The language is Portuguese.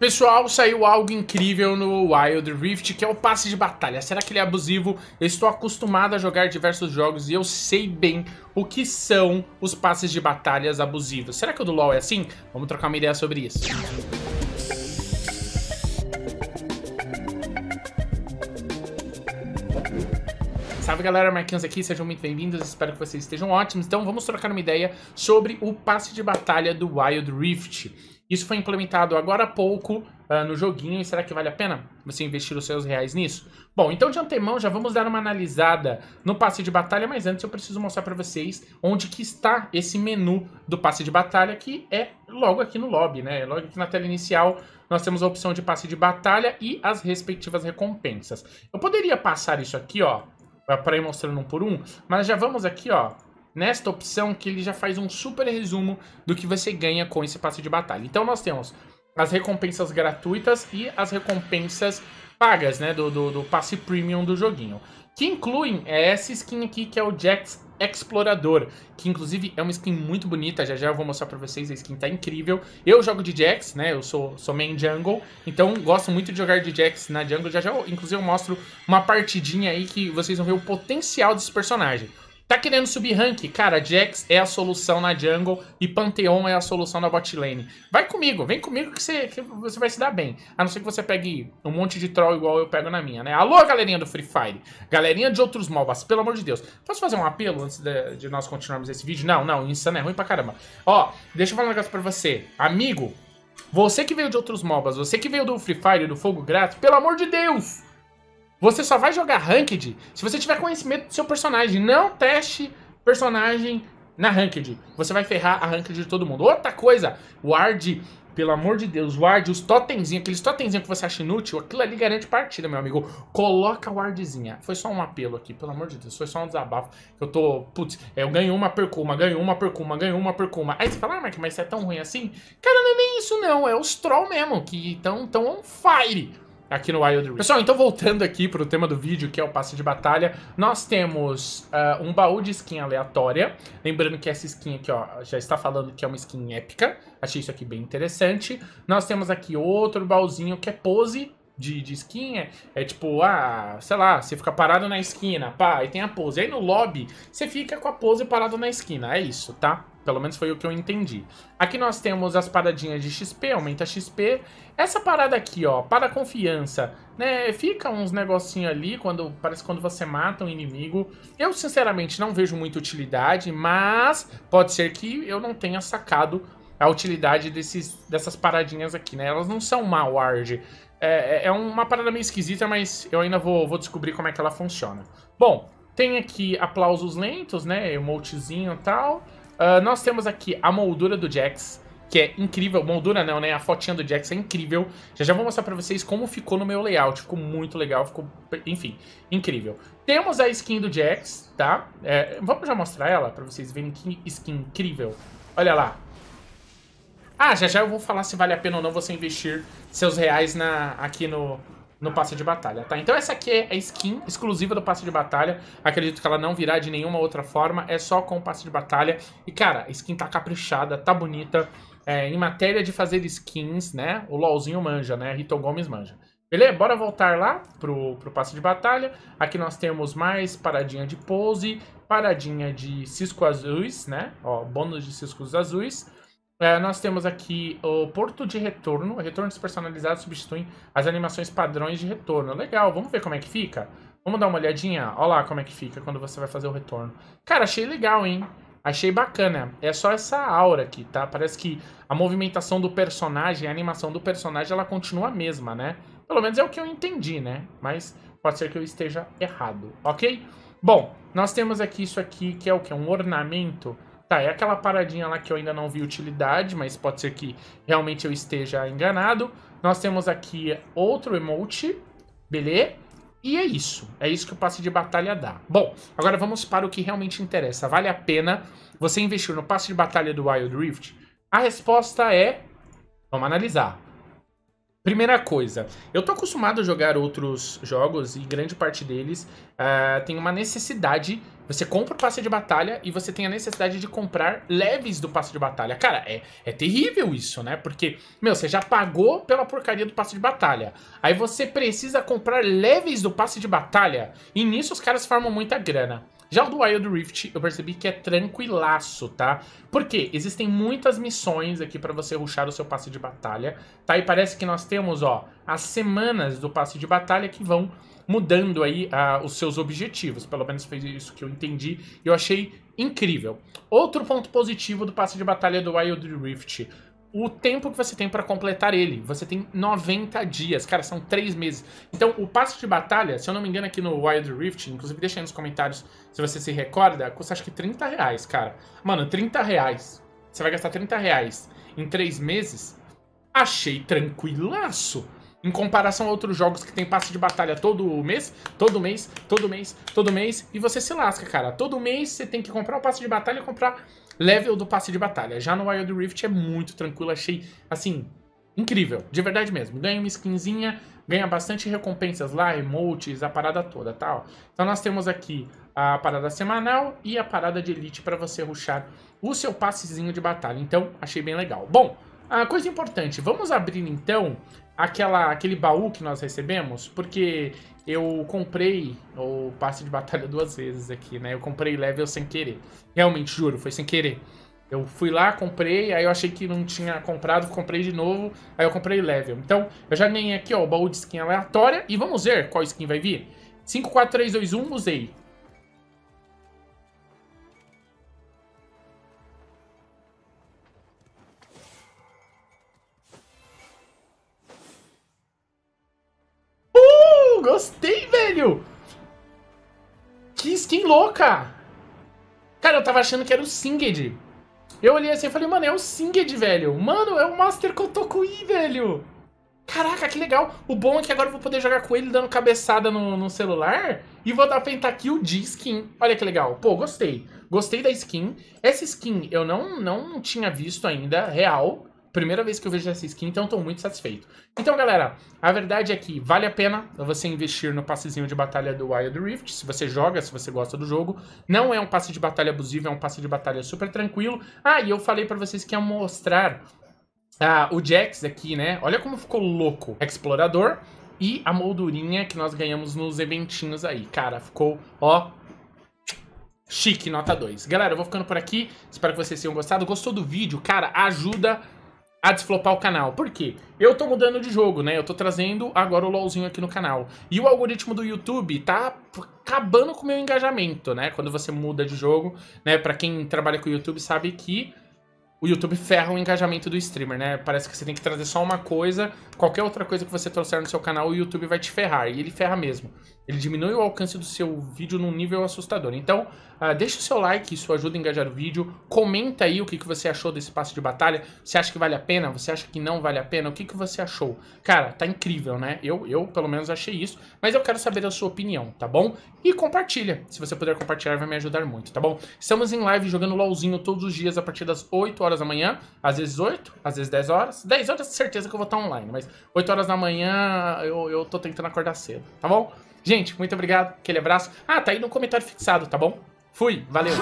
Pessoal, saiu algo incrível no Wild Rift, que é o passe de batalha. Será que ele é abusivo? Eu estou acostumado a jogar diversos jogos e eu sei bem o que são os passes de batalhas abusivos. Será que o do LoL é assim? Vamos trocar uma ideia sobre isso. Salve galera, Marquinhos aqui, sejam muito bem-vindos, espero que vocês estejam ótimos. Então vamos trocar uma ideia sobre o passe de batalha do Wild Rift. Isso foi implementado agora há pouco no joguinho, e será que vale a pena você investir os seus reais nisso? Bom, então de antemão já vamos dar uma analisada no passe de batalha, mas antes eu preciso mostrar para vocês onde que está esse menu do passe de batalha, que é logo aqui no lobby, né? Logo aqui na tela inicial. Nós temos a opção de passe de batalha e as respectivas recompensas. Eu poderia passar isso aqui, ó, para ir mostrando um por um, mas já vamos aqui, ó, nesta opção que ele já faz um super resumo do que você ganha com esse passe de batalha. Então nós temos as recompensas gratuitas e as recompensas pagas, né, do passe premium do joguinho, que incluem essa skin aqui, que é o Jax Explorador, que inclusive é uma skin muito bonita, já já eu vou mostrar pra vocês, a skin tá incrível. Eu jogo de Jax, né, eu sou main jungle, então gosto muito de jogar de Jax na jungle, já já inclusive eu mostro uma partidinha aí que vocês vão ver o potencial desse personagem. Tá querendo subir rank? Cara, Jax é a solução na jungle e Pantheon é a solução na bot lane. Vai comigo, vem comigo que você vai se dar bem. A não ser que você pegue um monte de troll igual eu pego na minha, né? Alô, galerinha do Free Fire. Galerinha de outros MOBAs, pelo amor de Deus. Posso fazer um apelo antes de nós continuarmos esse vídeo? Não, insano é ruim pra caramba. Ó, deixa eu falar um negócio pra você. Amigo, você que veio de outros MOBAs, você que veio do Free Fire, do Fogo Grátis, pelo amor de Deus! Você só vai jogar Ranked se você tiver conhecimento do seu personagem. Não teste personagem na Ranked. Você vai ferrar a Ranked de todo mundo. Outra coisa, Ward, pelo amor de Deus, Ward, os totemzinhos, aqueles totemzinhos que você acha inútil, aquilo ali garante partida, meu amigo. Coloca Wardzinha. Foi só um apelo aqui, pelo amor de Deus, foi só um desabafo. Eu tô, putz, eu ganho uma, perco uma, ganho uma, perco uma, ganho uma, perco uma. Aí você fala, ah, Mark, mas você é tão ruim assim? Cara, não é nem isso não, é os troll mesmo, que estão on fire aqui no Wild Rift. Pessoal, então voltando aqui para o tema do vídeo, que é o passe de batalha, nós temos um baú de skin aleatória. Lembrando que essa skin aqui, ó, já está falando que é uma skin épica. Achei isso aqui bem interessante. Nós temos aqui outro baúzinho que é pose de skin. É tipo, ah, sei lá, você fica parado na esquina, pá, e tem a pose. Aí no lobby, você fica com a pose parado na esquina. É isso, tá? Pelo menos foi o que eu entendi. Aqui nós temos as paradinhas de XP, aumenta XP. Essa parada aqui, ó, para confiança, né? Fica uns negocinho ali, parece quando você mata um inimigo. Eu, sinceramente, não vejo muita utilidade, mas pode ser que eu não tenha sacado a utilidade dessas paradinhas aqui, né? Elas não são uma ward. É uma parada meio esquisita, mas eu ainda vou descobrir como é que ela funciona. Bom, tem aqui aplausos lentos, né? Emotezinho e tal. Nós temos aqui a moldura do Jax, que é incrível. Moldura não, né? A fotinha do Jax é incrível. Já já vou mostrar pra vocês como ficou no meu layout. Ficou muito legal, ficou, enfim, incrível. Temos a skin do Jax, tá? Vamos já mostrar ela pra vocês verem que skin incrível. Olha lá. Ah, já já eu vou falar se vale a pena ou não você investir seus reais aqui no passe de batalha, tá? Então essa aqui é a skin exclusiva do passe de batalha. Acredito que ela não virá de nenhuma outra forma, é só com o passe de batalha. E cara, a skin tá caprichada, tá bonita. Em matéria de fazer skins, né, o LoLzinho manja, né, Riton Gomes manja. Beleza? Bora voltar lá pro passe de batalha. Aqui nós temos mais paradinha de pose, paradinha de cisco azuis, né, ó, bônus de ciscos azuis. Nós temos aqui o porto de retorno. Retornos personalizados substituem as animações padrões de retorno. Legal, vamos ver como é que fica? Vamos dar uma olhadinha? Olha lá como é que fica quando você vai fazer o retorno. Cara, achei legal, hein? Achei bacana. É só essa aura aqui, tá? Parece que a movimentação do personagem, a animação do personagem, ela continua a mesma, né? Pelo menos é o que eu entendi, né? Mas pode ser que eu esteja errado, ok? Bom, nós temos aqui isso aqui, que é o quê? Um ornamento. Tá, é aquela paradinha lá que eu ainda não vi utilidade, mas pode ser que realmente eu esteja enganado. Nós temos aqui outro emote, beleza? E é isso que o passe de batalha dá. Bom, agora vamos para o que realmente interessa. Vale a pena você investir no passe de batalha do Wild Rift? A resposta é... vamos analisar. Primeira coisa, eu tô acostumado a jogar outros jogos e grande parte deles tem uma necessidade. Você compra o passe de batalha e você tem a necessidade de comprar leves do passe de batalha. Cara, é terrível isso, né? Porque, meu, você já pagou pela porcaria do passe de batalha. Aí você precisa comprar leves do passe de batalha. E nisso os caras farmam muita grana. Já o do Wild Rift, eu percebi que é tranquilaço, tá? Porque existem muitas missões aqui pra você rushar o seu passe de batalha, tá? E parece que nós temos, ó, as semanas do passe de batalha que vão mudando aí os seus objetivos. Pelo menos foi isso que eu entendi e eu achei incrível. Outro ponto positivo do passe de batalha do Wild Rift: o tempo que você tem pra completar ele. Você tem 90 dias, cara, são 3 meses. Então, o passe de batalha, se eu não me engano aqui no Wild Rift, inclusive deixa aí nos comentários se você se recorda, custa acho que R$30, cara. Mano, R$30. Você vai gastar R$30 em 3 meses? Achei tranquilaço. Em comparação a outros jogos que tem passe de batalha todo mês, e você se lasca, cara. Todo mês você tem que comprar o passe de batalha e comprar level do passe de batalha. Já no Wild Rift é muito tranquilo, achei, assim, incrível. De verdade mesmo. Ganha uma skinzinha, ganha bastante recompensas lá, emotes, a parada toda, tá? Ó. Então nós temos aqui a parada semanal e a parada de elite pra você rushar o seu passezinho de batalha. Então, achei bem legal. Bom, a coisa importante, vamos abrir então aquele baú que nós recebemos, porque eu comprei o passe de batalha 2 vezes aqui, né? Eu comprei level sem querer. Realmente, juro, foi sem querer. Eu fui lá, comprei, aí eu achei que não tinha comprado, comprei de novo, aí eu comprei level. Então, eu já ganhei aqui, ó, o baú de skin aleatória, e vamos ver qual skin vai vir. 5, 4, 3, 2, 1, usei. Gostei, velho! Que skin louca! Cara, eu tava achando que era o Singed. Eu olhei assim e falei, mano, é o Singed, velho. Mano, é o Master Kotoku, velho. Caraca, que legal. O bom é que agora eu vou poder jogar com ele dando cabeçada no celular. E vou dar pentakill de skin. Olha que legal. Pô, gostei. Gostei da skin. Essa skin eu não tinha visto ainda, real. Primeira vez que eu vejo essa skin, então estou muito satisfeito. Então, galera, a verdade é que vale a pena você investir no passezinho de batalha do Wild Rift, se você joga, se você gosta do jogo. Não é um passe de batalha abusivo, é um passe de batalha super tranquilo. Ah, e eu falei para vocês que ia mostrar o Jax aqui, né? Olha como ficou louco. Explorador e a moldurinha que nós ganhamos nos eventinhos aí. Cara, ficou, ó... chique, nota 2. Galera, eu vou ficando por aqui. Espero que vocês tenham gostado. Gostou do vídeo? Cara, ajuda a desflopar o canal. Por quê? Eu tô mudando de jogo, né? Eu tô trazendo agora o LoLzinho aqui no canal. E o algoritmo do YouTube tá acabando com o meu engajamento, né? Quando você muda de jogo, né? Pra quem trabalha com o YouTube sabe que o YouTube ferra o engajamento do streamer, né? Parece que você tem que trazer só uma coisa. Qualquer outra coisa que você trouxer no seu canal, o YouTube vai te ferrar. E ele ferra mesmo. Ele diminui o alcance do seu vídeo num nível assustador. Então, deixa o seu like, isso ajuda a engajar o vídeo. Comenta aí o que você achou desse passe de batalha. Você acha que vale a pena? Você acha que não vale a pena? O que você achou? Cara, tá incrível, né? Eu pelo menos, achei isso. Mas eu quero saber a sua opinião, tá bom? E compartilha. Se você puder compartilhar, vai me ajudar muito, tá bom? Estamos em live jogando LoLzinho todos os dias a partir das 8 horas da manhã, às vezes 8, às vezes 10 horas. 10 horas, certeza que eu vou estar online, mas 8 horas da manhã eu tô tentando acordar cedo, tá bom? Gente, muito obrigado, aquele abraço. Ah, tá aí no comentário fixado, tá bom? Fui, valeu!